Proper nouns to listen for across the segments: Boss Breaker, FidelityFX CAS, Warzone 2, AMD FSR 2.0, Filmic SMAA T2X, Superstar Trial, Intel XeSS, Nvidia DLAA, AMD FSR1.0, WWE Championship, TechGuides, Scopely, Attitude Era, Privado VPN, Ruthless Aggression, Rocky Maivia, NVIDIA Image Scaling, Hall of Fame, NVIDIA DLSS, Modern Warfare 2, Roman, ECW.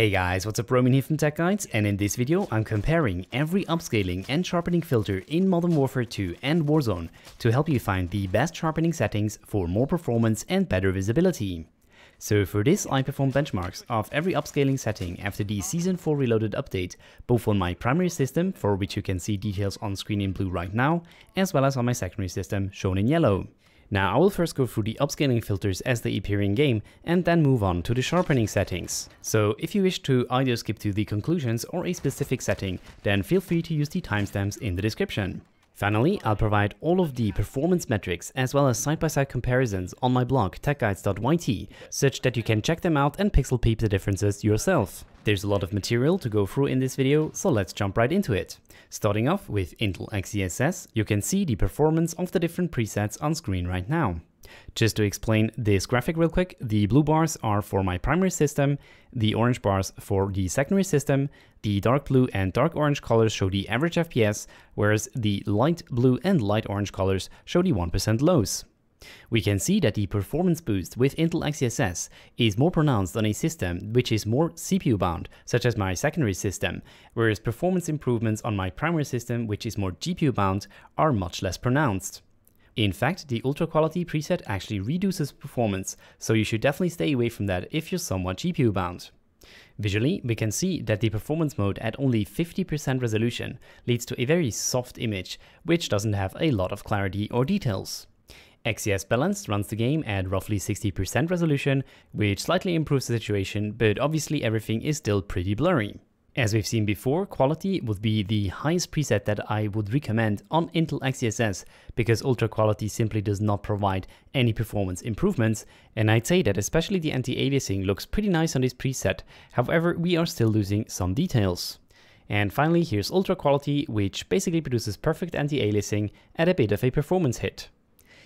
Hey guys, what's up, Roman here from TechGuides, and in this video I'm comparing every upscaling and sharpening filter in Modern Warfare 2 and Warzone to help you find the best sharpening settings for more performance and better visibility. So for this I performed benchmarks of every upscaling setting after the Season 4 Reloaded update, both on my primary system, for which you can see details on screen in blue right now, as well as on my secondary system shown in yellow. Now I will first go through the upscaling filters as they appear in game and then move on to the sharpening settings. So if you wish to either skip to the conclusions or a specific setting, then feel free to use the timestamps in the description. Finally, I'll provide all of the performance metrics as well as side-by-side comparisons on my blog techguides.yt, such that you can check them out and pixel peep the differences yourself. There's a lot of material to go through in this video, so let's jump right into it. Starting off with Intel XeSS, you can see the performance of the different presets on screen right now. Just to explain this graphic real quick, the blue bars are for my primary system, the orange bars for the secondary system, the dark blue and dark orange colors show the average FPS, whereas the light blue and light orange colors show the 1% lows. We can see that the performance boost with Intel XeSS is more pronounced on a system which is more CPU bound, such as my secondary system, whereas performance improvements on my primary system, which is more GPU bound, are much less pronounced. In fact, the ultra quality preset actually reduces performance, so you should definitely stay away from that if you're somewhat GPU bound. Visually, we can see that the performance mode at only 50% resolution leads to a very soft image, which doesn't have a lot of clarity or details. XeSS Balanced runs the game at roughly 60% resolution, which slightly improves the situation, but obviously everything is still pretty blurry. As we've seen before, quality would be the highest preset that I would recommend on Intel XeSS, because ultra quality simply does not provide any performance improvements, and I'd say that especially the anti-aliasing looks pretty nice on this preset. However, we are still losing some details. And finally, here's ultra quality, which basically produces perfect anti-aliasing at a bit of a performance hit.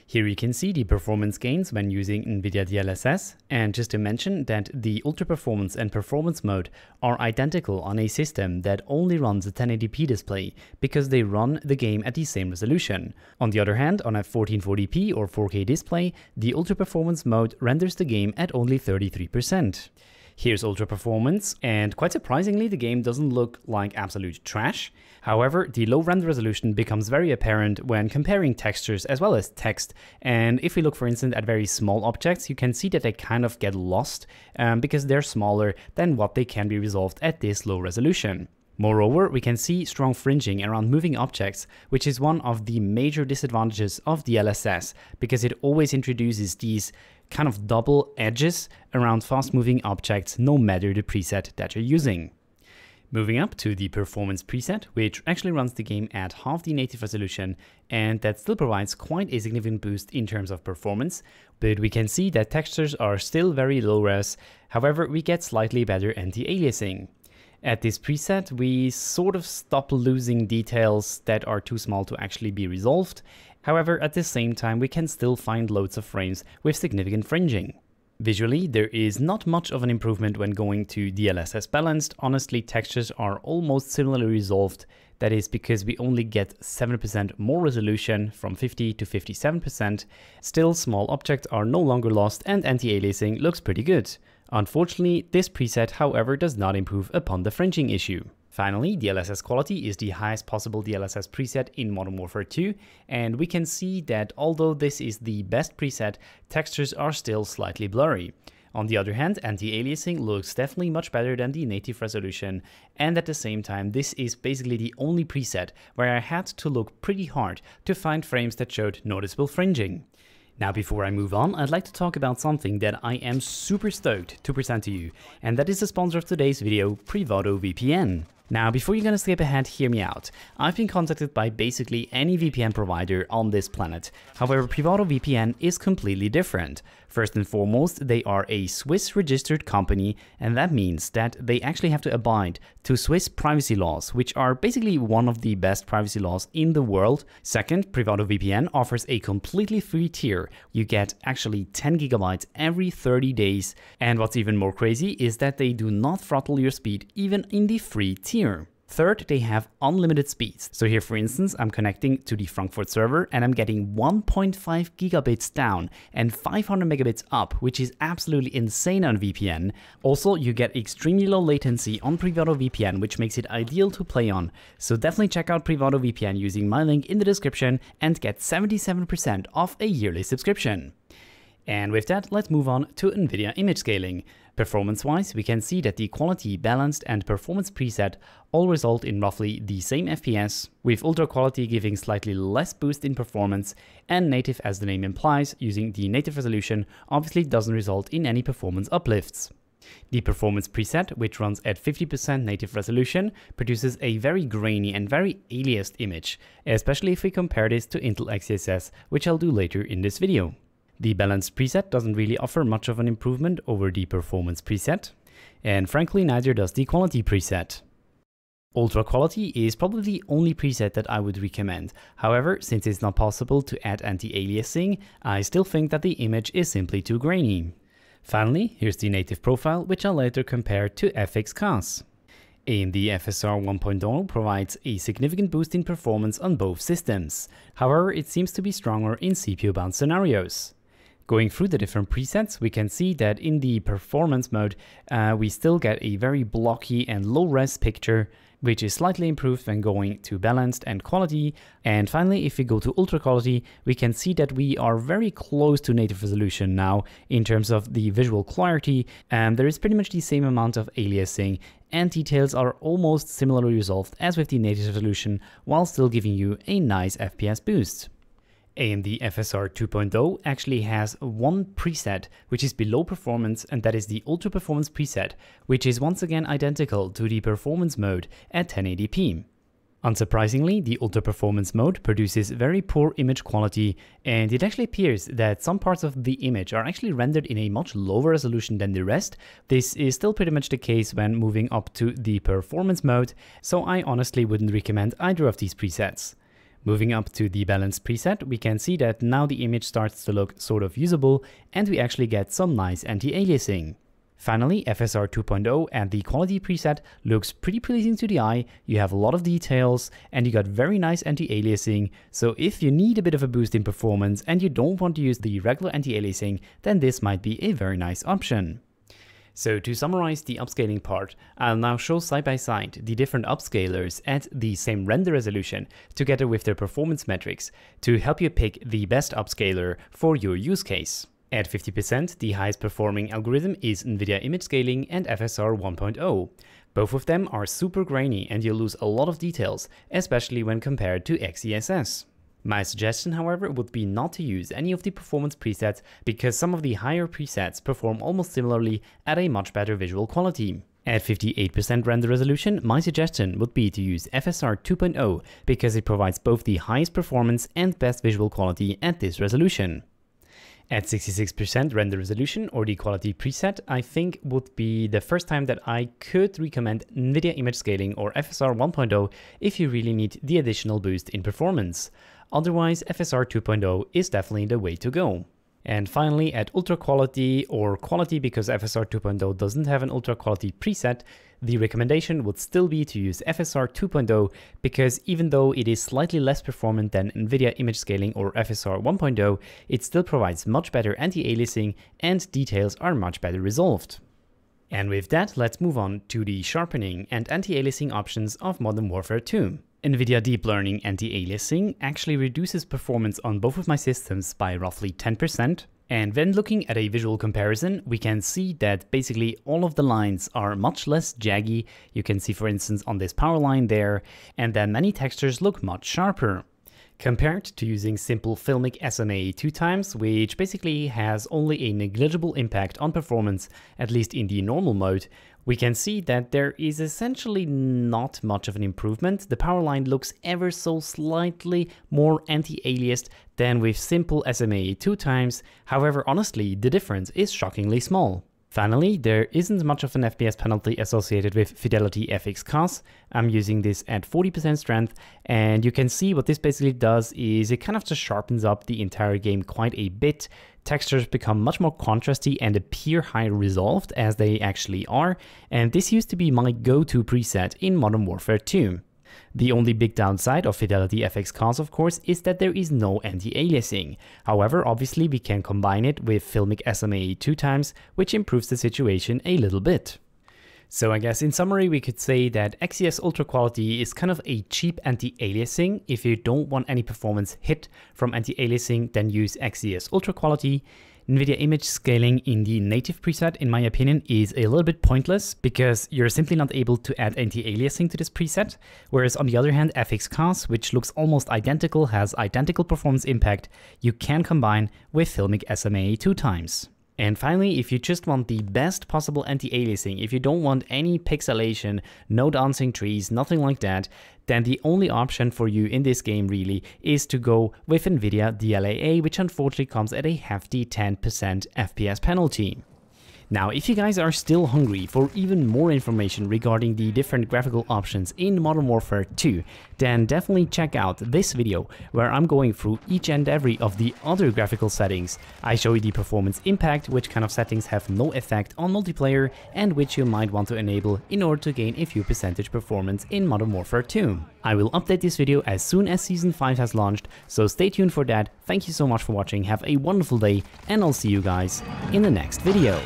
Here you can see the performance gains when using NVIDIA DLSS, and just to mention that the ultra performance and performance mode are identical on a system that only runs a 1080p display, because they run the game at the same resolution. On the other hand, on a 1440p or 4K display, the ultra performance mode renders the game at only 33%. Here's ultra performance, and quite surprisingly the game doesn't look like absolute trash. However, the low render resolution becomes very apparent when comparing textures as well as text, and if we look for instance at very small objects, you can see that they kind of get lost because they're smaller than what they can be resolved at this low resolution. Moreover, we can see strong fringing around moving objects, which is one of the major disadvantages of DLSS, because it always introduces these kind of double edges around fast-moving objects, no matter the preset that you're using. Moving up to the performance preset, which actually runs the game at half the native resolution, and that still provides quite a significant boost in terms of performance, but we can see that textures are still very low res. However, we get slightly better anti-aliasing. At this preset, we sort of stop losing details that are too small to actually be resolved. However, at the same time, we can still find loads of frames with significant fringing. Visually, there is not much of an improvement when going to DLSS Balanced. Honestly, textures are almost similarly resolved. That is because we only get 7% more resolution, from 50 to 57%. Still, small objects are no longer lost and anti-aliasing looks pretty good. Unfortunately, this preset, however, does not improve upon the fringing issue. Finally, DLSS quality is the highest possible DLSS preset in Modern Warfare 2, and we can see that although this is the best preset, textures are still slightly blurry. On the other hand, anti-aliasing looks definitely much better than the native resolution, and at the same time, this is basically the only preset where I had to look pretty hard to find frames that showed noticeable fringing. Now, before I move on, I'd like to talk about something that I am super stoked to present to you, and that is the sponsor of today's video, Privado VPN. Now, before you're gonna skip ahead, hear me out. I've been contacted by basically any VPN provider on this planet. However, Privado VPN is completely different. First and foremost, they are a Swiss-registered company, and that means that they actually have to abide to Swiss privacy laws, which are basically one of the best privacy laws in the world. Second, Privado VPN offers a completely free tier. You get actually 10 gigabytes every 30 days. And what's even more crazy is that they do not throttle your speed even in the free tier. Third, they have unlimited speeds. So here, for instance, I'm connecting to the Frankfurt server and I'm getting 1.5 gigabits down and 500 megabits up, which is absolutely insane on VPN. Also, you get extremely low latency on Privado VPN, which makes it ideal to play on. So definitely check out Privado VPN using my link in the description and get 77% off a yearly subscription. And with that, let's move on to NVIDIA Image Scaling. Performance-wise, we can see that the quality, balanced and performance preset all result in roughly the same FPS, with ultra quality giving slightly less boost in performance, and native, as the name implies, using the native resolution obviously doesn't result in any performance uplifts. The performance preset, which runs at 50% native resolution, produces a very grainy and very aliased image, especially if we compare this to Intel XeSS, which I'll do later in this video. The balanced preset doesn't really offer much of an improvement over the performance preset, and frankly neither does the quality preset. Ultra quality is probably the only preset that I would recommend. However, since it's not possible to add anti-aliasing, I still think that the image is simply too grainy. Finally, here's the native profile, which I'll later compare to FX CAS. AMD FSR 1.0 provides a significant boost in performance on both systems. However, it seems to be stronger in CPU-bound scenarios. Going through the different presets, we can see that in the performance mode, we still get a very blocky and low-res picture, which is slightly improved when going to balanced and quality. And finally, if we go to ultra quality, we can see that we are very close to native resolution now in terms of the visual clarity, and there is pretty much the same amount of aliasing, and details are almost similarly resolved as with the native resolution, while still giving you a nice FPS boost. AMD FSR 2.0 actually has one preset which is below performance, and that is the Ultra Performance preset, which is once again identical to the performance mode at 1080p. Unsurprisingly, the Ultra Performance mode produces very poor image quality, and it actually appears that some parts of the image are actually rendered in a much lower resolution than the rest. This is still pretty much the case when moving up to the performance mode, so I honestly wouldn't recommend either of these presets. Moving up to the balance preset, we can see that now the image starts to look sort of usable, and we actually get some nice anti-aliasing. Finally, FSR 2.0 and the quality preset looks pretty pleasing to the eye. You have a lot of details and you got very nice anti-aliasing. So if you need a bit of a boost in performance and you don't want to use the regular anti-aliasing, then this might be a very nice option. So to summarize the upscaling part, I'll now show side by side the different upscalers at the same render resolution together with their performance metrics to help you pick the best upscaler for your use case. At 50%, the highest performing algorithm is NVIDIA Image Scaling and FSR 1.0. Both of them are super grainy and you'll lose a lot of details, especially when compared to XeSS. My suggestion, however, would be not to use any of the performance presets, because some of the higher presets perform almost similarly at a much better visual quality. At 58% render resolution, my suggestion would be to use FSR 2.0 because it provides both the highest performance and best visual quality at this resolution. At 66% render resolution, or the quality preset, I think would be the first time that I could recommend NVIDIA Image Scaling or FSR 1.0 if you really need the additional boost in performance. Otherwise, FSR 2.0 is definitely the way to go. And finally, at ultra quality or quality, because FSR 2.0 doesn't have an ultra quality preset, the recommendation would still be to use FSR 2.0 because even though it is slightly less performant than NVIDIA Image Scaling or FSR 1.0, it still provides much better anti-aliasing and details are much better resolved. And with that, let's move on to the sharpening and anti-aliasing options of Modern Warfare 2. NVIDIA Deep Learning Anti-Aliasing actually reduces performance on both of my systems by roughly 10%. And when looking at a visual comparison, we can see that basically all of the lines are much less jaggy. You can see, for instance, on this power line there, and then many textures look much sharper. Compared to using simple Filmic SMAA 2x, which basically has only a negligible impact on performance, at least in the normal mode, we can see that there is essentially not much of an improvement. The power line looks ever so slightly more anti-aliased than with simple SMAA 2x, however honestly the difference is shockingly small. Finally, there isn't much of an FPS penalty associated with FidelityFX CAS. I'm using this at 40% strength, and you can see what this basically does is it kind of just sharpens up the entire game quite a bit. Textures become much more contrasty and appear high resolved as they actually are, and this used to be my go-to preset in Modern Warfare 2. The only big downside of FidelityFX CAS, of course, is that there is no anti-aliasing. However, obviously we can combine it with Filmic SMAA 2x, which improves the situation a little bit. So I guess in summary we could say that XeSS Ultra Quality is kind of a cheap anti-aliasing. If you don't want any performance hit from anti-aliasing, then use XeSS Ultra Quality. NVIDIA Image Scaling in the native preset, in my opinion, is a little bit pointless because you're simply not able to add anti-aliasing to this preset, whereas on the other hand FX CAS, which looks almost identical, has identical performance impact, you can combine with Filmic SMAA 2x. And finally, if you just want the best possible anti-aliasing, if you don't want any pixelation, no dancing trees, nothing like that, then the only option for you in this game really is to go with NVIDIA DLSS, which unfortunately comes at a hefty 10% FPS penalty. Now, if you guys are still hungry for even more information regarding the different graphical options in Modern Warfare 2, then definitely check out this video where I'm going through each and every of the other graphical settings. I show you the performance impact, which kind of settings have no effect on multiplayer and which you might want to enable in order to gain a few percentage performance in Modern Warfare 2. I will update this video as soon as Season 5 has launched, so stay tuned for that. Thank you so much for watching, have a wonderful day, and I'll see you guys in the next video.